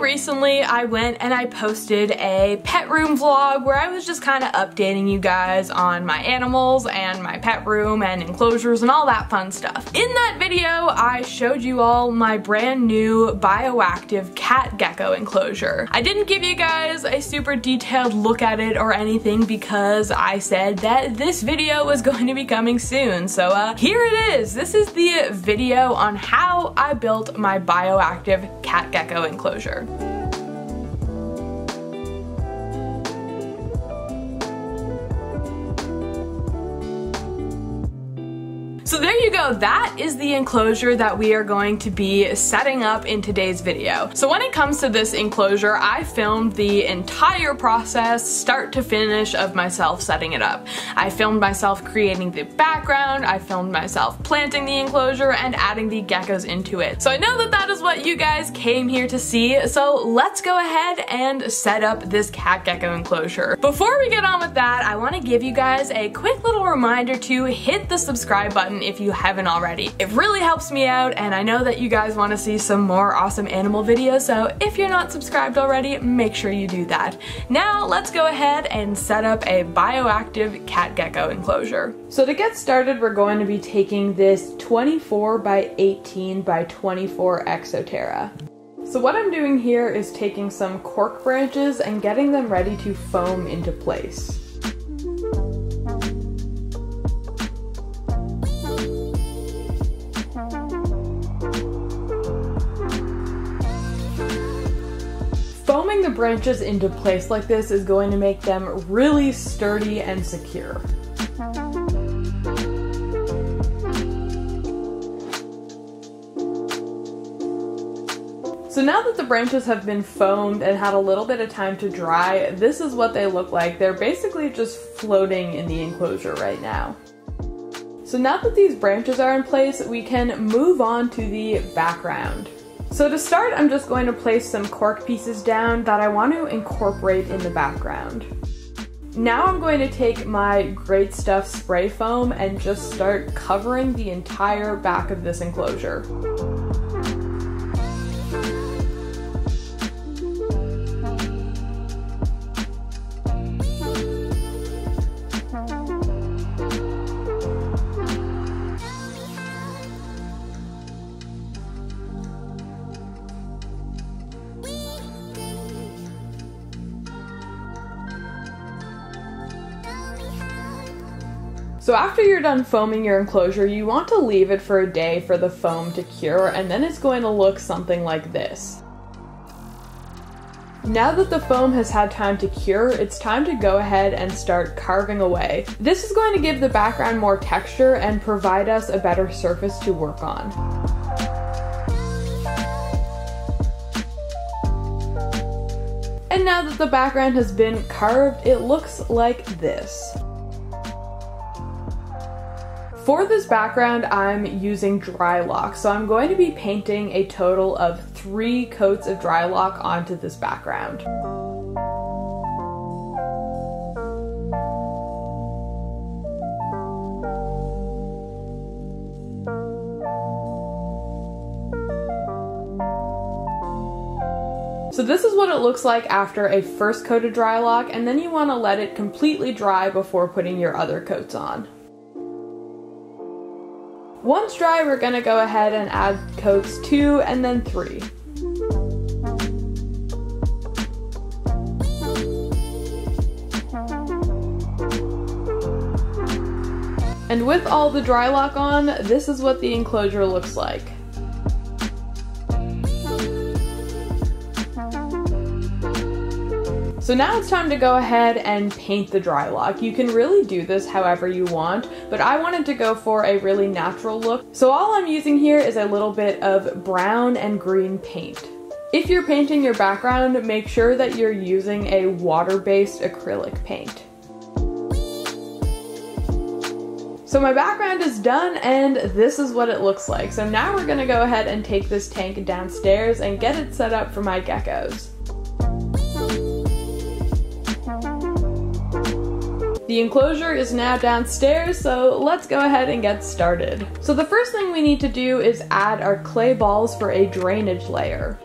recently I went and I posted a pet room vlog where I was just kind of updating you guys on my animals and my pet room and enclosures and all that fun stuff. In that video, I showed you all my brand new bioactive cat gecko enclosure. I didn't give you guys a super detailed look at it or anything because I said that this video was going to be coming soon. So here it is. This is the video on how I built my bioactive cat gecko enclosure. So there you go, that is the enclosure that we are going to be setting up in today's video. So when it comes to this enclosure, I filmed the entire process, start to finish, of myself setting it up. I filmed myself creating the background, I filmed myself planting the enclosure and adding the geckos into it. So I know that that is what you guys came here to see, so let's go ahead and set up this cat gecko enclosure. Before we get on with that, I want to give you guys a quick little reminder to hit the subscribe button if you haven't already. It really helps me out, and I know that you guys want to see some more awesome animal videos, so if you're not subscribed already, make sure you do that. Now let's go ahead and set up a bioactive cat gecko enclosure. So to get started, we're going to be taking this 24 by 18 by 24 Exoterra. So what I'm doing here is taking some cork branches and getting them ready to foam into place. Foaming the branches into place like this is going to make them really sturdy and secure. So now that the branches have been foamed and had a little bit of time to dry, this is what they look like. They're basically just floating in the enclosure right now. So now that these branches are in place, we can move on to the background. So to start, I'm just going to place some cork pieces down that I want to incorporate in the background. Now I'm going to take my Great Stuff spray foam and just start covering the entire back of this enclosure. So after you're done foaming your enclosure, you want to leave it for a day for the foam to cure, and then it's going to look something like this. Now that the foam has had time to cure, it's time to go ahead and start carving away. This is going to give the background more texture and provide us a better surface to work on. And now that the background has been carved, it looks like this. For this background, I'm using Drylok, so I'm going to be painting a total of 3 coats of Drylok onto this background. So this is what it looks like after a first coat of Drylok, and then you want to let it completely dry before putting your other coats on. Once dry, we're going to go ahead and add coats 2 and then 3. And with all the Drylok on, this is what the enclosure looks like. So now it's time to go ahead and paint the Drylok. You can really do this however you want, but I wanted to go for a really natural look. So all I'm using here is a little bit of brown and green paint. If you're painting your background, make sure that you're using a water-based acrylic paint. So my background is done, and this is what it looks like. So now we're gonna go ahead and take this tank downstairs and get it set up for my geckos. The enclosure is now downstairs, so let's go ahead and get started. So the first thing we need to do is add our clay balls for a drainage layer.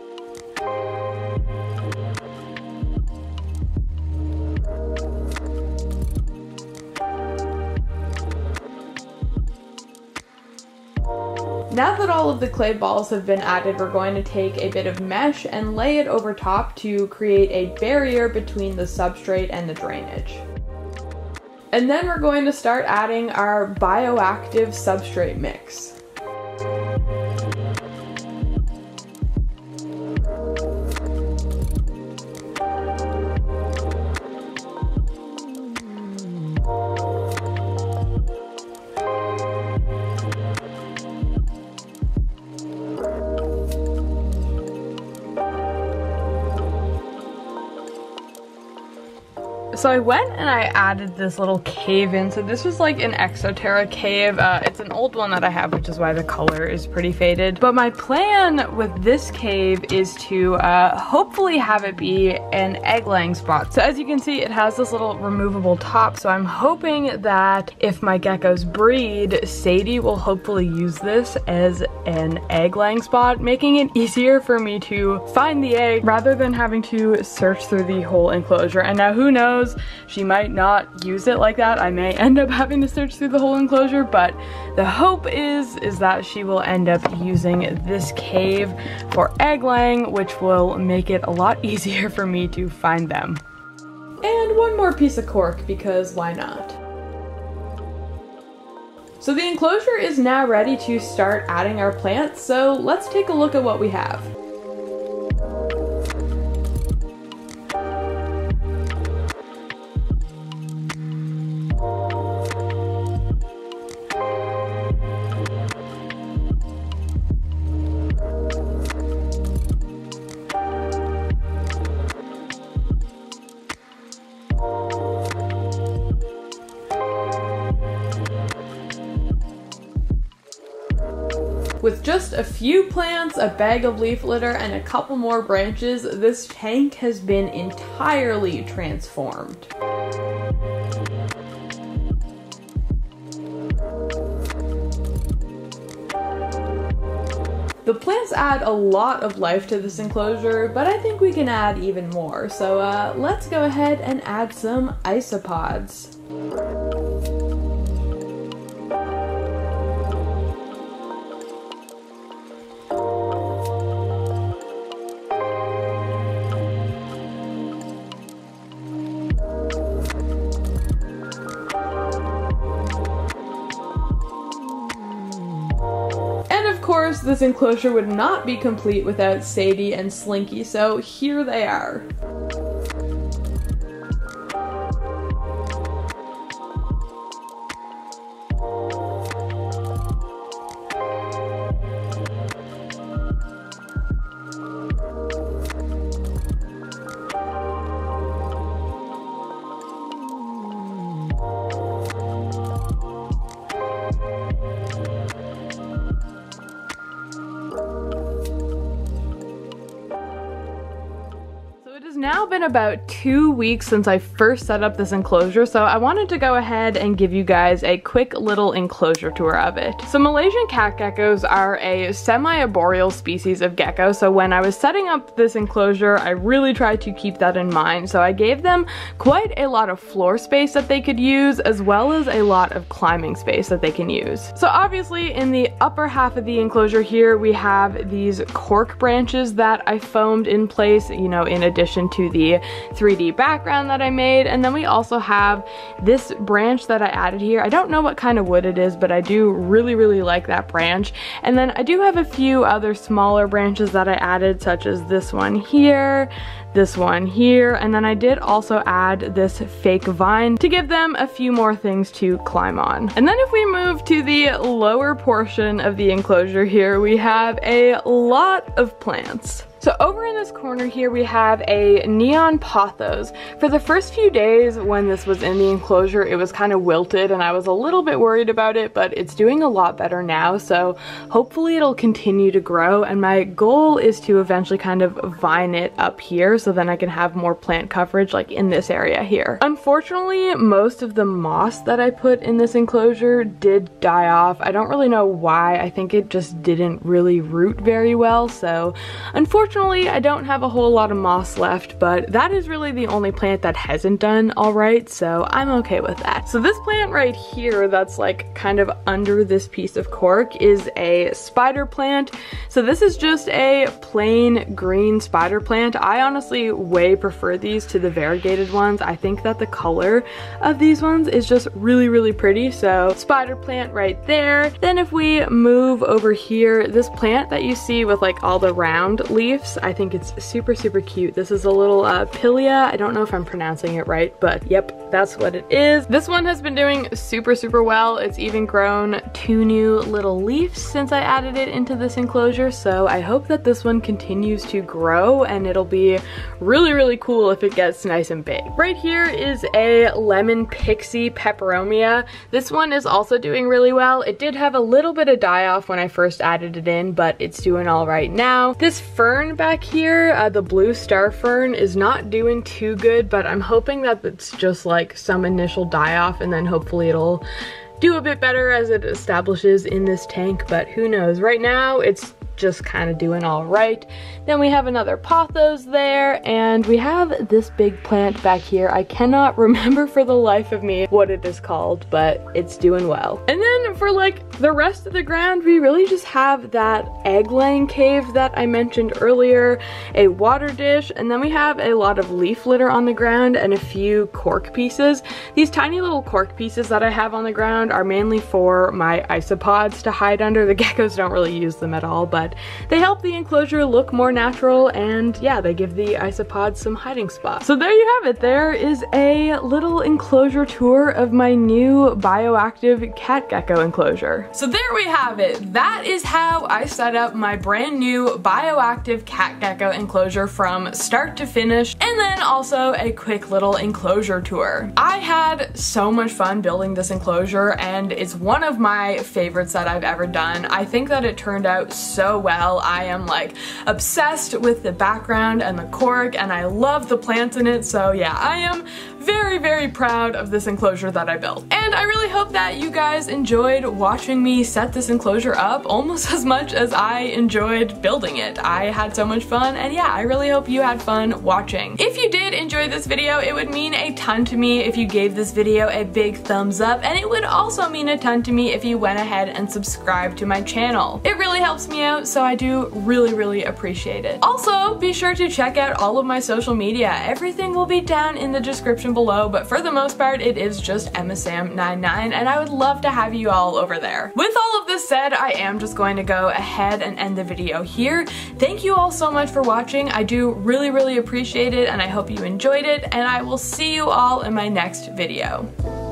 Now that all of the clay balls have been added, we're going to take a bit of mesh and lay it over top to create a barrier between the substrate and the drainage. And then we're going to start adding our bioactive substrate mix. So I went and I added this little cave in. So this was like an Exoterra cave. It's an old one that I have, which is why the color is pretty faded. But my plan with this cave is to hopefully have it be an egg laying spot. So as you can see, it has this little removable top. So I'm hoping that if my geckos breed, Sadie will hopefully use this as an egg laying spot, making it easier for me to find the egg rather than having to search through the whole enclosure. And now who knows? She might not use it like that. I may end up having to search through the whole enclosure, but the hope is that she will end up using this cave for egg laying, which will make it a lot easier for me to find them. And one more piece of cork, because why not? So the enclosure is now ready to start adding our plants, so let's take a look at what we have. With just a few plants, a bag of leaf litter, and a couple more branches, this tank has been entirely transformed. The plants add a lot of life to this enclosure, but I think we can add even more. So let's go ahead and add some isopods. This enclosure would not be complete without Sadie and Slinky, so here they are. Now been about 2 weeks since I first set up this enclosure, so I wanted to go ahead and give you guys a quick little enclosure tour of it. So Malaysian cat geckos are a semi-arboreal species of gecko, so when I was setting up this enclosure, I really tried to keep that in mind. So I gave them quite a lot of floor space that they could use, as well as a lot of climbing space that they can use. So obviously in the upper half of the enclosure here, we have these cork branches that I foamed in place, you know, in addition to the 3D background that I made. And then we also have this branch that I added here. I don't know what kind of wood it is, but I do really like that branch. And then I do have a few other smaller branches that I added, such as this one here, this one here, and then I did also add this fake vine to give them a few more things to climb on. And then if we move to the lower portion of the enclosure here, we have a lot of plants. So over in this corner here, we have a neon pothos. For the first few days when this was in the enclosure, it was kind of wilted and I was a little bit worried about it, but it's doing a lot better now. So hopefully it'll continue to grow. And my goal is to eventually kind of vine it up here so then I can have more plant coverage like in this area here. Unfortunately, most of the moss that I put in this enclosure did die off. I don't really know why. I think it just didn't really root very well. So unfortunately, Unfortunately, I don't have a whole lot of moss left, but that is really the only plant that hasn't done alright, so I'm okay with that. So this plant right here that's like kind of under this piece of cork is a spider plant. So this is just a plain green spider plant. I honestly way prefer these to the variegated ones. I think that the color of these ones is just really, really pretty, so spider plant right there. Then if we move over here, this plant that you see with like all the round leaves, I think it's super, super cute. This is a little pilea. I don't know if I'm pronouncing it right, but yep, that's what it is. This one has been doing super, super well. It's even grown 2 new little leaves since I added it into this enclosure, so I hope that this one continues to grow and it'll be really, really cool if it gets nice and big. Right here is a lemon pixie peperomia. This one is also doing really well. It did have a little bit of die off when I first added it in, but it's doing all right now. This fern back here, the blue star fern, is not doing too good, but I'm hoping that it's just like some initial die off and then hopefully it'll do a bit better as it establishes in this tank, but who knows. Right now it's just kind of doing all right. Then we have another pothos there, and we have this big plant back here. I cannot remember for the life of me what it is called, but it's doing well. And then for like the rest of the ground, we really just have that egg laying cave that I mentioned earlier, a water dish, and then we have a lot of leaf litter on the ground and a few cork pieces. These tiny little cork pieces that I have on the ground are mainly for my isopods to hide under. The geckos don't really use them at all, but they help the enclosure look more natural, and yeah, they give the isopods some hiding spots. So there you have it. There is a little enclosure tour of my new bioactive cat gecko enclosure. So there we have it. That is how I set up my brand new bioactive cat gecko enclosure from start to finish, and then also a quick little enclosure tour. I had so much fun building this enclosure, and it's one of my favorites that I've ever done. I think that it turned out so well. I am like obsessed with the background and the cork, and I love the plants in it, so yeah, I am very, very proud of this enclosure that I built. And I really hope that you guys enjoyed watching me set this enclosure up almost as much as I enjoyed building it. I had so much fun, and yeah, I really hope you had fun watching. If you did enjoy this video, it would mean a ton to me if you gave this video a big thumbs up, and it would also mean a ton to me if you went ahead and subscribed to my channel. It really helps me out, so I do really, really appreciate it. Also, be sure to check out all of my social media. Everything will be down in the description below, but for the most part, it is just emmasam99, and I would love to have you all over there. With all of this said, I am just going to go ahead and end the video here. Thank you all so much for watching. I do really, really appreciate it, and I hope you enjoyed it, and I will see you all in my next video.